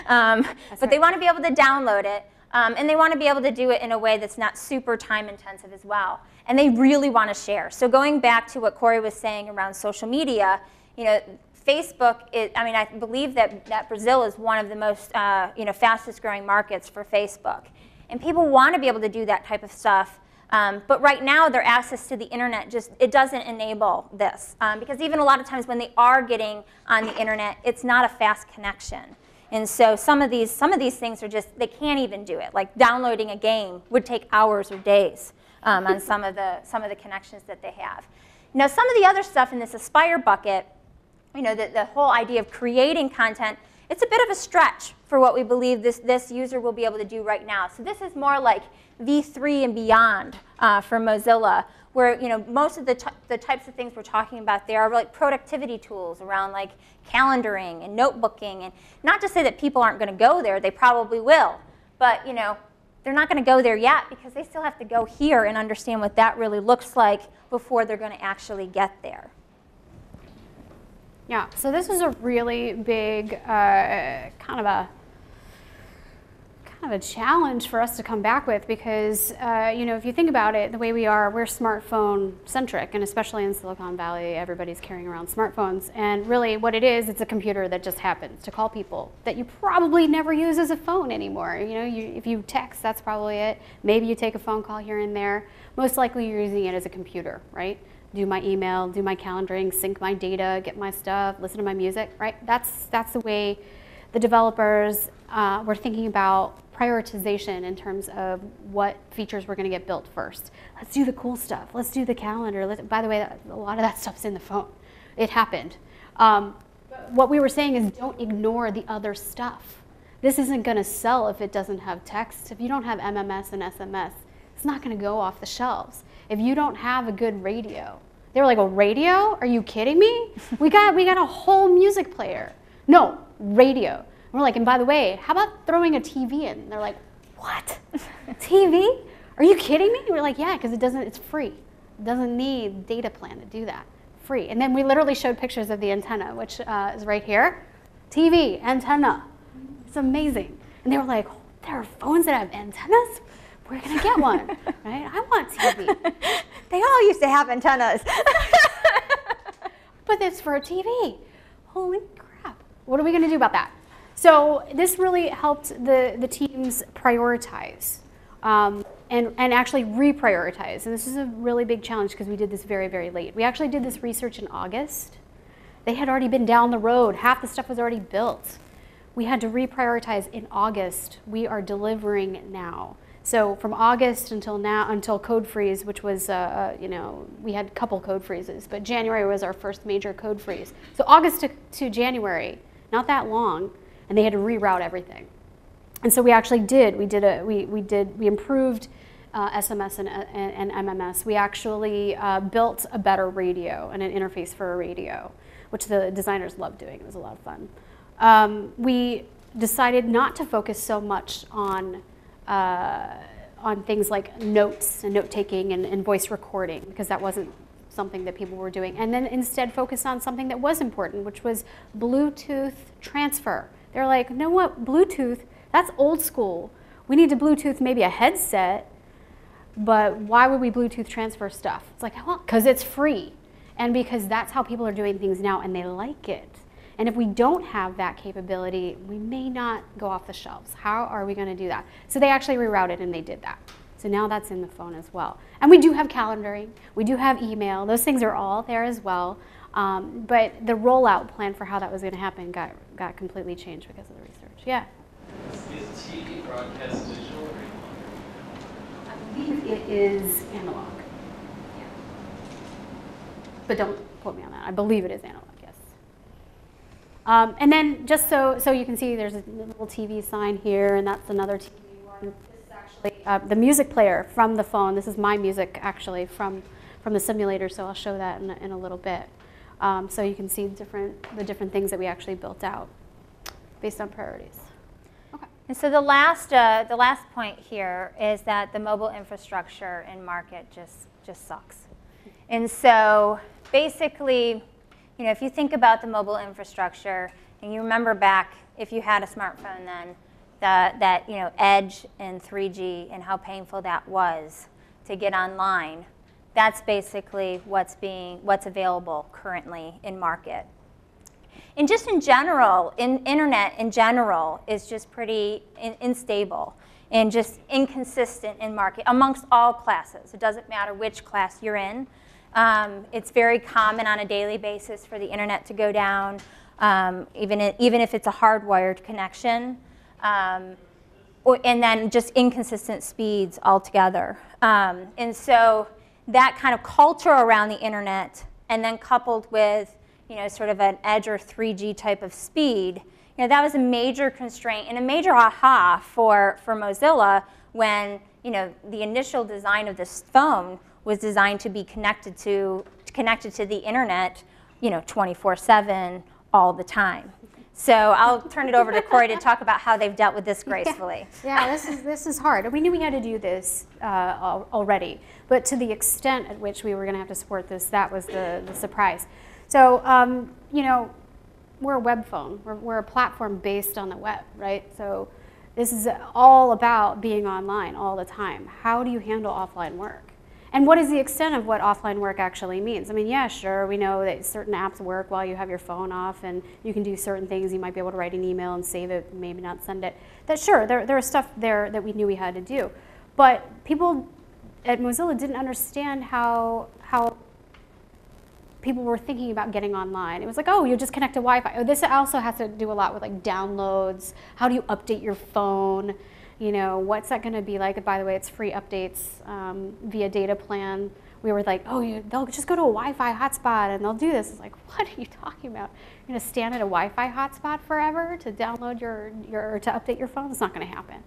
um, but right. They want to be able to download it. Um, and they want to be able to do it in a way that's not super time intensive as well. And they really want to share. So going back to what Cori was saying around social media, you know, Facebook, is, I mean, I believe that, that Brazil is one of the most, uh, you know, fastest growing markets for Facebook. And people want to be able to do that type of stuff. Um, but right now, their access to the internet just, it doesn't enable this. Um, because even a lot of times when they are getting on the internet, it's not a fast connection. And so some of these, some of these things are just, they can't even do it. Like downloading a game would take hours or days um, on some of the, some of the connections that they have. Now, some of the other stuff in this Aspire bucket, you know, the, the whole idea of creating content, it's a bit of a stretch for what we believe this, this user will be able to do right now. So this is more like V three and beyond uh, for Mozilla, where, you know, most of the, the types of things we're talking about there are like productivity tools around like calendaring and notebooking. And not to say that people aren't going to go there. They probably will. But, you know, they're not going to go there yet because they still have to go here and understand what that really looks like before they're going to actually get there. Yeah, so this is a really big, uh, kind of a kind of a challenge for us to come back with because, uh, you know, if you think about it, the way we are, we're smartphone centric, and especially in Silicon Valley, everybody's carrying around smartphones. And really, what it is, it's a computer that just happens to call people that you probably never use as a phone anymore. You know, you, if you text, that's probably it. Maybe you take a phone call here and there. Most likely, you're using it as a computer, right? Do my email, do my calendaring, sync my data, get my stuff, listen to my music, right? That's, that's the way the developers uh, were thinking about prioritization in terms of what features we're gonna get built first. Let's do the cool stuff. Let's do the calendar. Let's, by the way, a lot of that stuff's in the phone. It happened. Um, what we were saying is don't ignore the other stuff. This isn't gonna sell if it doesn't have text. If you don't have M M S and S M S, it's not gonna go off the shelves. If you don't have a good radio, they were like, "Well, radio? Are you kidding me? We got we got a whole music player. No, radio." And we're like, "And by the way, how about throwing a T V in?" And they're like, "What? T V? Are you kidding me?" And we're like, "Yeah, because it doesn't. It's free. It doesn't need data plan to do that. Free." And then we literally showed pictures of the antenna, which uh, is right here. T V antenna. It's amazing. And they were like, oh, "There are phones that have antennas. We're going to get one, right? I want T V." They all used to have antennas. But it's for a T V. Holy crap. What are we going to do about that? So this really helped the, the teams prioritize um, and, and actually reprioritize. And this is a really big challenge because we did this very, very late. We actually did this research in August. They had already been down the road. Half the stuff was already built. We had to reprioritize in August. We are delivering now. So from August until now, until code freeze, which was, uh, you know, we had a couple code freezes, but January was our first major code freeze. So August to, to January, not that long, and they had to reroute everything. And so we actually did. We did a. We we did. We improved uh, S M S and, and, and M M S. We actually uh, built a better radio and an interface for a radio, which the designers loved doing. It was a lot of fun. Um, we decided not to focus so much on. Uh, on things like notes and note-taking and, and voice recording, because that wasn't something that people were doing. And then instead focused on something that was important, which was Bluetooth transfer. They're like, you know what, Bluetooth, that's old school. We need to Bluetooth maybe a headset, but why would we Bluetooth transfer stuff? It's like, well, because it's free. And because that's how people are doing things now, and they like it. And if we don't have that capability, we may not go off the shelves. How are we going to do that? So they actually rerouted, and they did that. So now that's in the phone as well. And we do have calendaring. We do have email. Those things are all there as well. Um, but the rollout plan for how that was going to happen got, got completely changed because of the research. Yeah? Is T V broadcast digital? believe it is analog. Yeah. But don't quote me on that. I believe it is analog, yes. Um, and then just so, so you can see, there's a little T V sign here, and that's another T V one. This is actually uh, the music player from the phone. This is my music, actually, from, from the simulator, so I'll show that in a, in a little bit. Um, so you can see different, the different things that we actually built out based on priorities. Okay. And so the last, uh, the last point here is that the mobile infrastructure and market just, just sucks. And so basically, you know, if you think about the mobile infrastructure, and you remember back, if you had a smartphone then, that, that you know, Edge and three G and how painful that was to get online. That's basically what's being, what's available currently in market. And just in general, in internet in general is just pretty in, unstable and just inconsistent in market amongst all classes. It doesn't matter which class you're in. Um, it's very common on a daily basis for the internet to go down, um, even, in, even if it's a hardwired connection. Um, or, and then just inconsistent speeds altogether. Um, and so that kind of culture around the internet, and then coupled with, you know, sort of an Edge or three G type of speed, you know, that was a major constraint and a major aha for, for Mozilla when, you know, the initial design of this phone was designed to be connected to, connected to the internet, you know, twenty-four seven all the time. So I'll turn it over to Cori to talk about how they've dealt with this gracefully. Yeah, yeah this is this is hard. We knew we had to do this uh, already, but to the extent at which we were going to have to support this, that was the, the surprise. So um, you know, we're a web phone. We're, we're a platform based on the web, right? So this is all about being online all the time. How do you handle offline work? And what is the extent of what offline work actually means? I mean, yeah, sure, we know that certain apps work while you have your phone off and you can do certain things. You might be able to write an email and save it, maybe not send it. That sure, there, there was stuff there that we knew we had to do. But people at Mozilla didn't understand how, how people were thinking about getting online. It was like, oh, you just connect to Wi-Fi. Oh, this also has to do a lot with like downloads. How do you update your phone? You know, what's that going to be like? By the way, it's free updates um, via data plan. We were like, oh, you, they'll just go to a Wi-Fi hotspot and they'll do this. It's like, what are you talking about? You're going to stand at a Wi-Fi hotspot forever to download your, your, or to update your phone? It's not going to happen.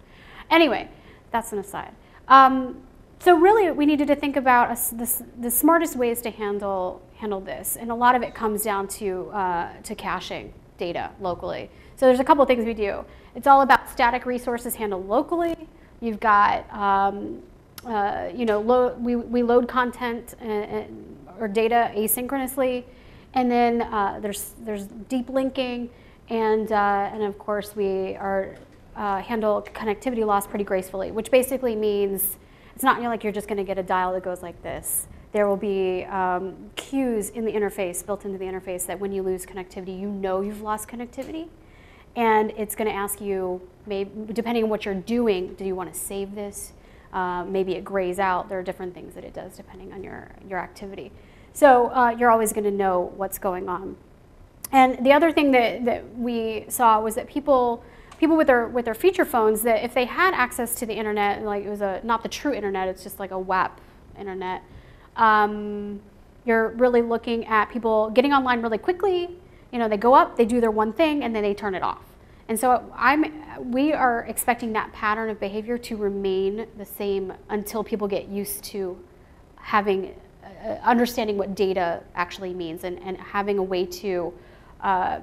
Anyway, that's an aside. Um, so really, we needed to think about a, the, the smartest ways to handle, handle this. And a lot of it comes down to, uh, to caching data locally. So there's a couple of things we do. It's all about static resources handled locally. You've got, um, uh, you know, lo we, we load content and, and, or data asynchronously. And then uh, there's, there's deep linking. And, uh, and of course, we are, uh, handle connectivity loss pretty gracefully, which basically means it's not like you're just going to get a dial that goes like this. There will be um, cues in the interface, built into the interface, that when you lose connectivity, you know you've lost connectivity. And it's going to ask you, maybe, depending on what you're doing, do you want to save this? Uh, maybe it grays out. There are different things that it does depending on your, your activity. So uh, you're always going to know what's going on. And the other thing that, that we saw was that people, people with their, with their feature phones, that if they had access to the internet, like it was a, not the true internet, it's just like a W A P internet, Um, you're really looking at people getting online really quickly. You know, they go up, they do their one thing, and then they turn it off. And so I'm, we are expecting that pattern of behavior to remain the same until people get used to having, uh, understanding what data actually means and, and having a way to, uh,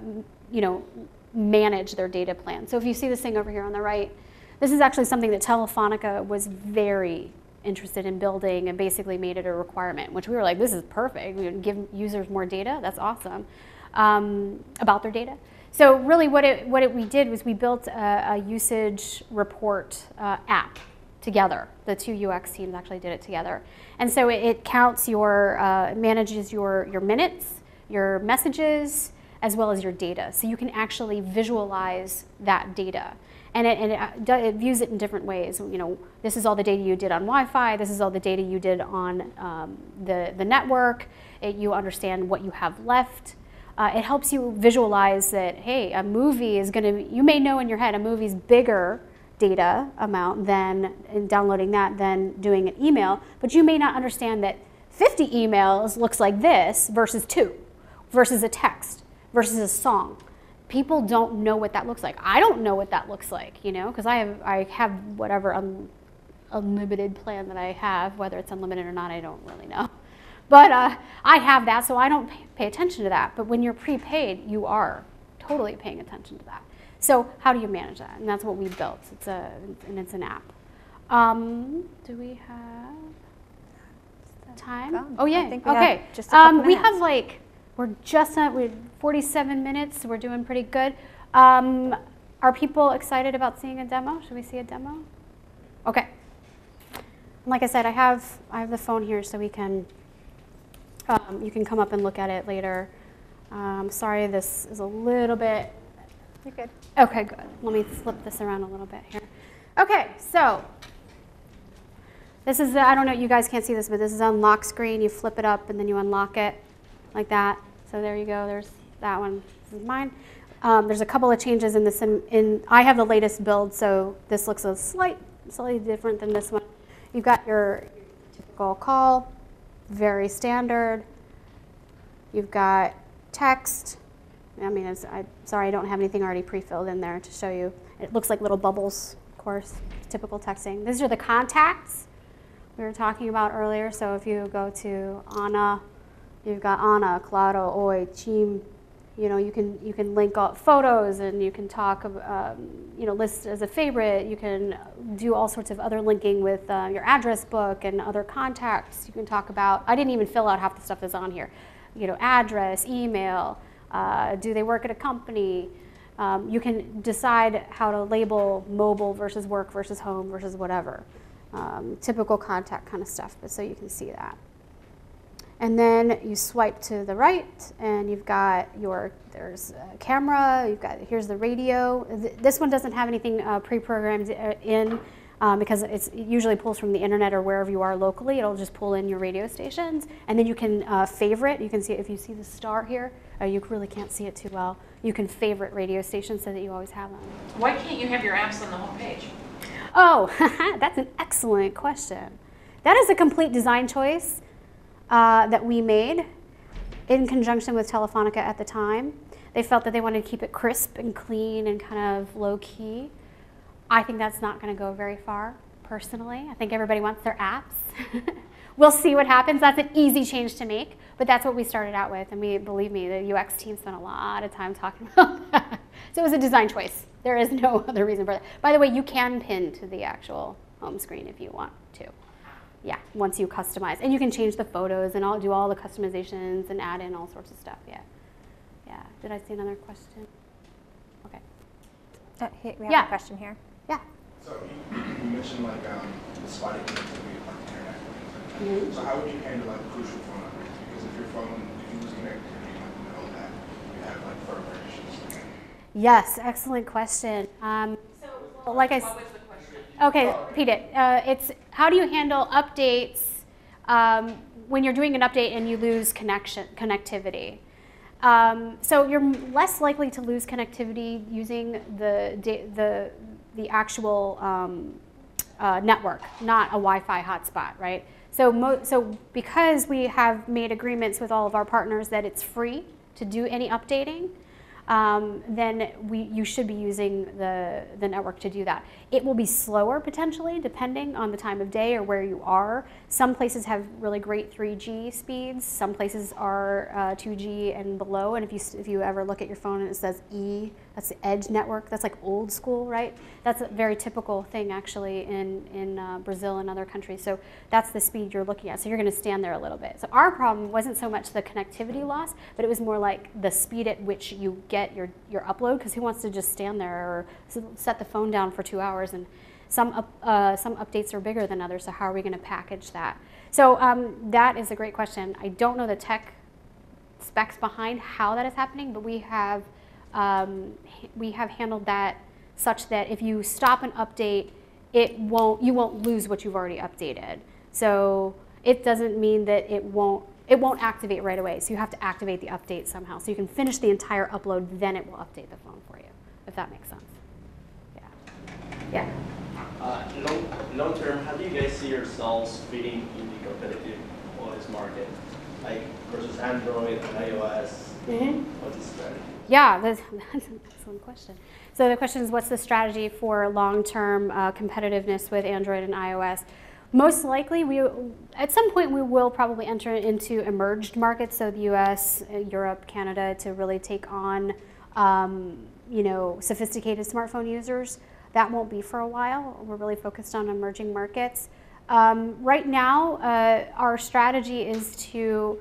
you know, manage their data plan. So if you see this thing over here on the right, this is actually something that Telefonica was very interested in building and basically made it a requirement, which we were like, this is perfect. We would give users more data. That's awesome um, about their data. So really what it, what it, we did was we built a, a usage report uh, app together. The two U X teams actually did it together. And so it, it counts your, uh, manages your, your minutes, your messages, as well as your data. So you can actually visualize that data. And, it, and it, it views it in different ways. You know, this is all the data you did on Wi-Fi. This is all the data you did on um, the, the network. It, you understand what you have left. Uh, it helps you visualize that, hey, a movie is going to, you may know in your head, a movie's bigger data amount than and downloading that than doing an email, but you may not understand that fifty emails looks like this versus two, versus a text, versus a song. People don't know what that looks like. I don't know what that looks like, you know, because I have, I have whatever un, unlimited plan that I have, whether it's unlimited or not, I don't really know. But uh, I have that, so I don't pay attention to that. But when you're prepaid, you are totally paying attention to that. So how do you manage that? And that's what we built. It's a, and it's an app. Um, do we have time? Gone. Oh yeah. I think we okay. Have just a couple um, we minutes. have like we're just at we're forty-seven minutes. So we're doing pretty good. Um, are people excited about seeing a demo? Should we see a demo? Okay. And like I said, I have I have the phone here, so we can um, you can come up and look at it later. Um, sorry, this is a little bit. You're good. Okay, good. Let me flip this around a little bit here. Okay, so this is the, I don't know, you guys can't see this, but this is unlock screen. You flip it up and then you unlock it like that. So there you go. There's that one. This is mine. Um, there's a couple of changes in this. In, in I have the latest build, so this looks a slight, slightly different than this one. You've got your typical call, very standard. You've got text. I mean, it's, I'm sorry, I don't have anything already pre-filled in there to show you. It looks like little bubbles, of course, typical texting. These are the contacts we were talking about earlier. So if you go to Ana, you've got Ana, Claro, O I, Chim. You know, you can you can link up photos, and you can talk, um, you know, list as a favorite. You can do all sorts of other linking with uh, your address book and other contacts. You can talk about. I didn't even fill out half the stuff that's on here. You know, address, email. Uh, do they work at a company? Um, you can decide how to label mobile versus work versus home versus whatever. Um, typical contact kind of stuff, but so you can see that. And then you swipe to the right, and you've got your, there's a camera, you've got, here's the radio. This one doesn't have anything uh, pre-programmed in um, because it's, it usually pulls from the internet or wherever you are locally. It'll just pull in your radio stations. And then you can uh, favorite. You can see, if you see the star here, you really can't see it too well. You can favorite radio stations so that you always have them. Why can't you have your apps on the home page? Oh, that's an excellent question. That is a complete design choice uh, that we made in conjunction with Telefonica at the time. They felt that they wanted to keep it crisp and clean and kind of low-key. I think that's not going to go very far, personally. I think everybody wants their apps. We'll see what happens. That's an easy change to make, but that's what we started out with. And we, believe me, the U X team spent a lot of time talking about that. So it was a design choice. There is no other reason for that. By the way, you can pin to the actual home screen if you want to. Yeah, once you customize. And you can change the photos and all, do all the customizations and add in all sorts of stuff. Yeah. Yeah. Did I see another question? Okay. Uh, hey, we have yeah. a question here. Yeah. So you mentioned like um, the spotty connectivity. Mm-hmm. So how would you handle like crucial phone upgrades? Because if your phone, if you lose connectivity, you know that you have like firmware issues. Yes, excellent question. Um, so, well, like I what was the question? Okay, oh, repeat it. Uh, it's how do you handle updates um, when you're doing an update and you lose connection connectivity? Um, so you're less likely to lose connectivity using the the the actual um, uh, network, not a Wi-Fi hotspot, right? So, mo so because we have made agreements with all of our partners that it's free to do any updating, um, then we, you should be using the, the network to do that. It will be slower potentially depending on the time of day or where you are. Some places have really great three G speeds. Some places are uh, two G and below. And if you, if you ever look at your phone and it says E, that's the edge network. That's like old school, right? That's a very typical thing actually in, in uh, Brazil and other countries. So that's the speed you're looking at. So you're going to stand there a little bit. So our problem wasn't so much the connectivity loss, but it was more like the speed at which you get your, your upload, because who wants to just stand there or set the phone down for two hours? And some, up, uh, some updates are bigger than others, so how are we going to package that? So um, that is a great question. I don't know the tech specs behind how that is happening, but we have Um, we have handled that such that if you stop an update, it won't, you won't lose what you've already updated. So it doesn't mean that it won't, it won't activate right away. So you have to activate the update somehow. So you can finish the entire upload, then it will update the phone for you, if that makes sense. Yeah. Yeah. Uh, long, long term, how do you guys see yourselves fitting in the competitive O S market, like versus Android and iOS? Mm-hmm. What's the strategy? Yeah, that's, that's an excellent question. So the question is, what's the strategy for long-term uh, competitiveness with Android and iOS? Most likely, we at some point we will probably enter into emerged markets, so the U S, Europe, Canada, to really take on um, you know sophisticated smartphone users. That won't be for a while. We're really focused on emerging markets. Um, right now, uh, our strategy is to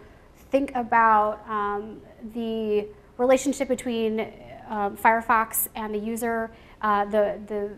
think about um, the relationship between uh, Firefox and the user, uh, the, the,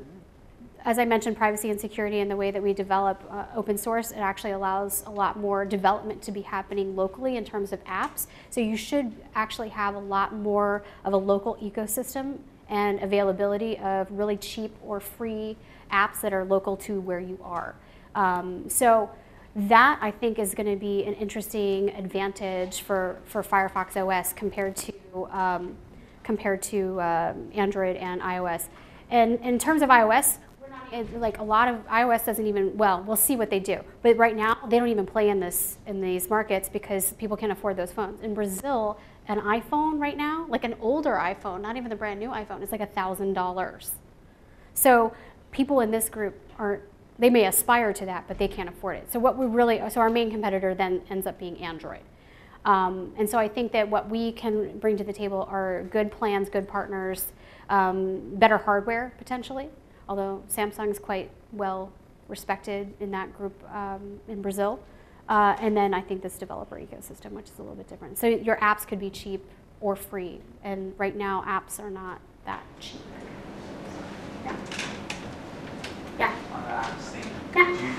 as I mentioned, privacy and security, and the way that we develop uh, open source. It actually allows a lot more development to be happening locally in terms of apps. So you should actually have a lot more of a local ecosystem and availability of really cheap or free apps that are local to where you are. Um, so that, I think, is going to be an interesting advantage for, for Firefox O S compared to, um, compared to uh, Android and iOS. And in terms of iOS, we're not, like a lot of iOS doesn't even, well, we'll see what they do. But right now, they don't even play in, this, in these markets because people can't afford those phones. In Brazil, an iPhone right now, like an older iPhone, not even the brand new iPhone, it's like a thousand dollars. So people in this group aren't, they may aspire to that, but they can't afford it. So what we really, so our main competitor then ends up being Android. Um, and so I think that what we can bring to the table are good plans, good partners, um, better hardware potentially. Although Samsung's quite well respected in that group um, in Brazil, uh, and then I think this developer ecosystem, which is a little bit different. So your apps could be cheap or free, and right now apps are not that cheap. Yeah. Yeah. On the apps thing, yeah. do, you,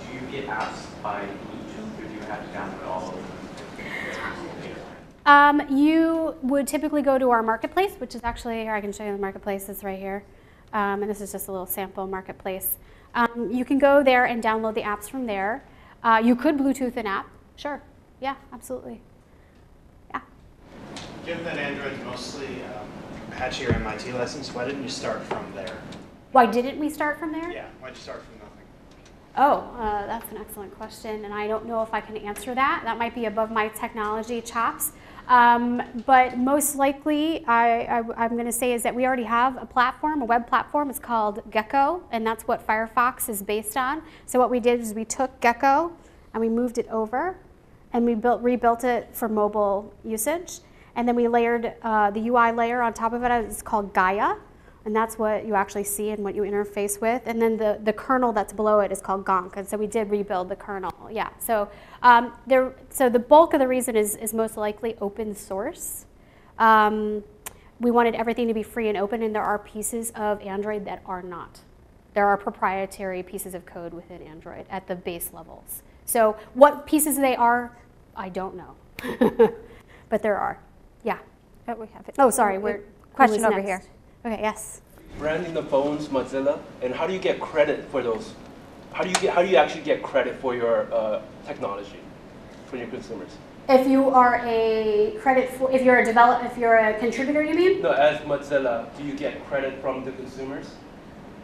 do you get apps by region, or do you have to download all of them? Um, you would typically go to our marketplace, which is actually here. I can show you the marketplace. It's right here. Um, and this is just a little sample marketplace. Um, you can go there and download the apps from there. Uh, you could Bluetooth an app. Sure. Yeah, absolutely. Yeah. Given that Android mostly um, had your M I T license, why didn't you start from there? Why didn't we start from there? Yeah, why'd you start from nothing? Oh, uh, that's an excellent question, and I don't know if I can answer that. That might be above my technology chops. Um, but most likely, I, I, I'm going to say is that we already have a platform, a web platform. It's called Gecko, and that's what Firefox is based on. So what we did is we took Gecko, and we moved it over, and we built, rebuilt it for mobile usage. And then we layered uh, the U I layer on top of it. It's called Gaia. And that's what you actually see and what you interface with. And then the, the kernel that's below it is called Gonk. And so we did rebuild the kernel. Yeah. So um, there. So the bulk of the reason is, is most likely open source. Um, we wanted everything to be free and open. And there are pieces of Android that are not. There are proprietary pieces of code within Android at the base levels. So what pieces they are, I don't know. But there are. Yeah. But we have it. Oh, sorry. We're question over next? Here. Okay, yes. Branding the phones, Mozilla, and how do you get credit for those? How do you get, how do you actually get credit for your uh, technology for your consumers? If you are a credit for, if you're a develop, if you're a contributor, you mean? No, as Mozilla, do you get credit from the consumers?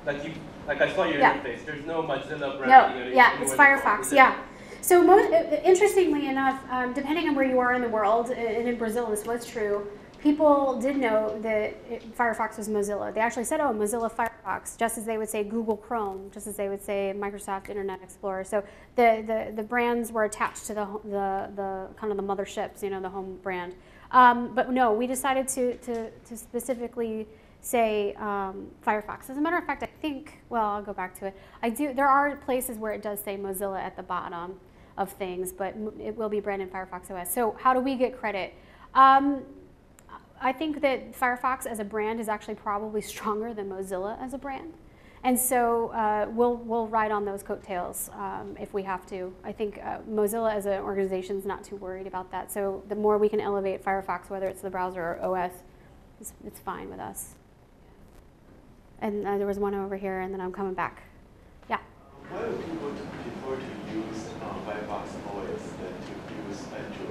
Like you, like I saw your yeah. interface. There's no Mozilla branding. No, yeah, it's Firefox. Yeah. So most, interestingly enough, um, depending on where you are in the world, and in Brazil this was true. People did know that it, Firefox was Mozilla. They actually said, oh, Mozilla Firefox, just as they would say Google Chrome, just as they would say Microsoft Internet Explorer. So the, the, the brands were attached to the, the, the kind of the motherships, you know, the home brand. Um, but no, we decided to, to, to specifically say um, Firefox. As a matter of fact, I think, well, I'll go back to it. I do. There are places where it does say Mozilla at the bottom of things, but it will be branded Firefox O S. So how do we get credit? Um, I think that Firefox as a brand is actually probably stronger than Mozilla as a brand. And so uh, we'll, we'll ride on those coattails um, if we have to. I think uh, Mozilla as an organization is not too worried about that. So the more we can elevate Firefox, whether it's the browser or O S, it's, it's fine with us. And uh, there was one over here, and then I'm coming back. Yeah? Why would people prefer to use uh, Firefox O S than to use Android?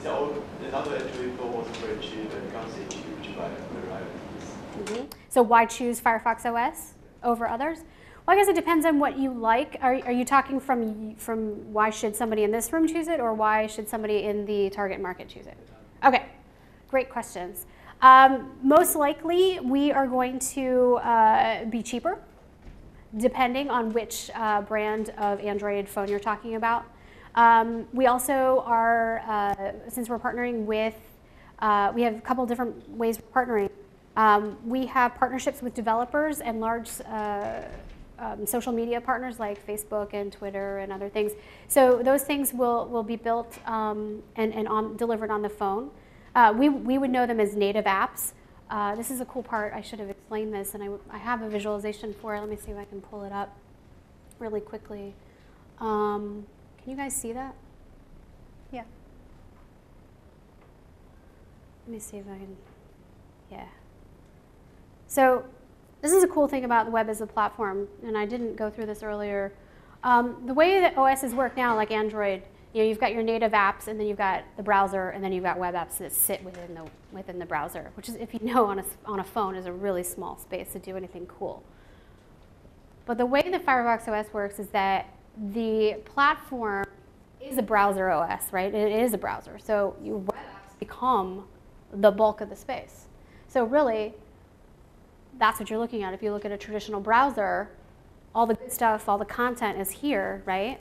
Mm-hmm. So why choose Firefox O S? over others? Well, I guess it depends on what you like. Are, are you talking from, from why should somebody in this room choose it, or why should somebody in the target market choose it? Okay, great questions. Um, most likely, we are going to uh, be cheaper, depending on which uh, brand of Android phone you're talking about. Um, we also are, uh, since we're partnering with, uh, we have a couple different ways we're partnering. Um, we have partnerships with developers and large uh, um, social media partners like Facebook and Twitter and other things. So those things will, will be built um, and, and on, delivered on the phone. Uh, we, we would know them as native apps. Uh, this is a cool part. I should have explained this, and I, I have a visualization for it. Let me see if I can pull it up really quickly. Um, can you guys see that? Yeah. Let me see if I can, yeah. So this is a cool thing about the web as a platform, and I didn't go through this earlier. Um, the way that O Ss work now, like Android, you know, you've got your native apps, and then you've got the browser, and then you've got web apps that sit within the within the browser, which is, if you know, on a on a phone is a really small space to do anything cool. But the way that Firefox O S works is that the platform is a browser O S, right? It is a browser, so your web apps become the bulk of the space. So really, that's what you're looking at. If you look at a traditional browser, all the good stuff, all the content is here, right?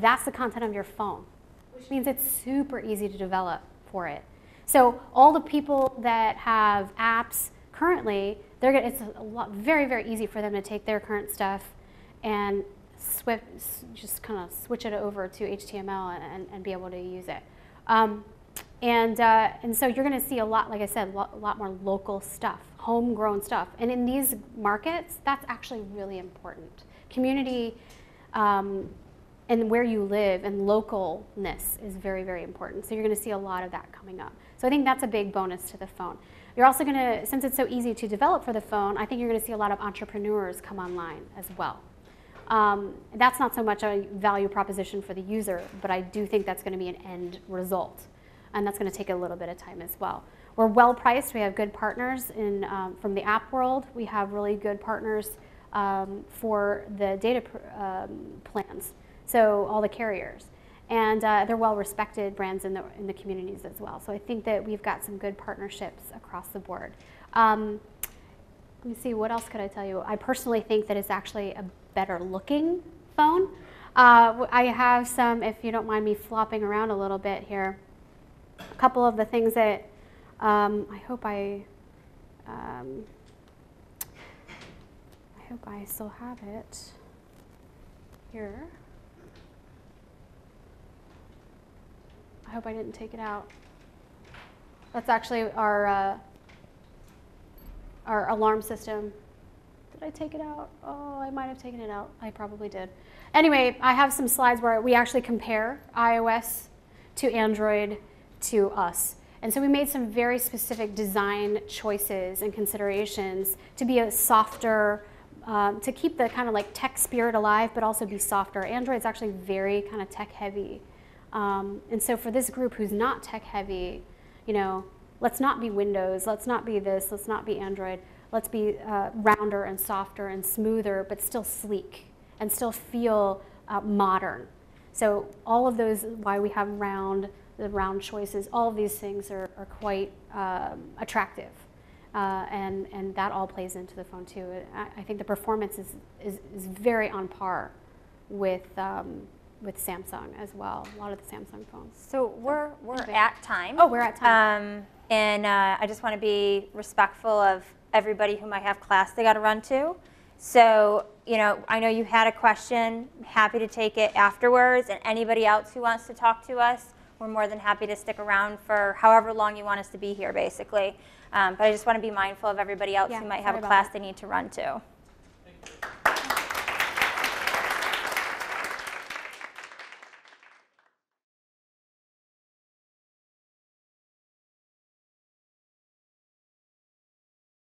That's the content of your phone, which means it's super easy to develop for it. So all the people that have apps currently, they're gonna, it's a lot, very, very easy for them to take their current stuff and swift, just kind of switch it over to H T M L and, and be able to use it. Um, and, uh, and so you're going to see a lot, like I said, lo a lot more local stuff, homegrown stuff. And in these markets, that's actually really important. Community. Um, And where you live and localness is very, very important. So you're going to see a lot of that coming up. So I think that's a big bonus to the phone. You're also going to, since it's so easy to develop for the phone, I think you're going to see a lot of entrepreneurs come online as well. Um, that's not so much a value proposition for the user, but I do think that's going to be an end result. And that's going to take a little bit of time as well. We're well priced. We have good partners in, um, from the app world. We have really good partners um, for the data pr um, plans. So all the carriers, and uh, they're well-respected brands in the in the communities as well. So I think that we've got some good partnerships across the board. Um, let me see, what else could I tell you? I personally think that it's actually a better-looking phone. Uh, I have some, if you don't mind me flopping around a little bit here, a couple of the things that um, I hope I um, I hope I still have it here. I hope I didn't take it out. That's actually our uh, our alarm system. Did I take it out? Oh, I might have taken it out. I probably did. Anyway, I have some slides where we actually compare iOS to Android to us. And so we made some very specific design choices and considerations to be a softer, um, to keep the kind of like tech spirit alive, but also be softer. Android's actually very kind of tech heavy. Um, and so for this group who's not tech heavy, you know, let's not be Windows, let's not be this, let's not be Android, let's be uh, rounder and softer and smoother, but still sleek and still feel uh, modern. So all of those, why we have round, the round choices, all of these things are, are quite um, attractive. Uh, and, and that all plays into the phone too. I, I think the performance is, is, is very on par with um, with Samsung as well, a lot of the Samsung phones. So we're, we're at time. Oh, we're at time. Um, and uh, I just want to be respectful of everybody who might have class they got to run to. So, you know, I know you had a question. I'm happy to take it afterwards. And anybody else who wants to talk to us, we're more than happy to stick around for however long you want us to be here, basically. Um, but I just want to be mindful of everybody else yeah, who might have a class that they need to run to.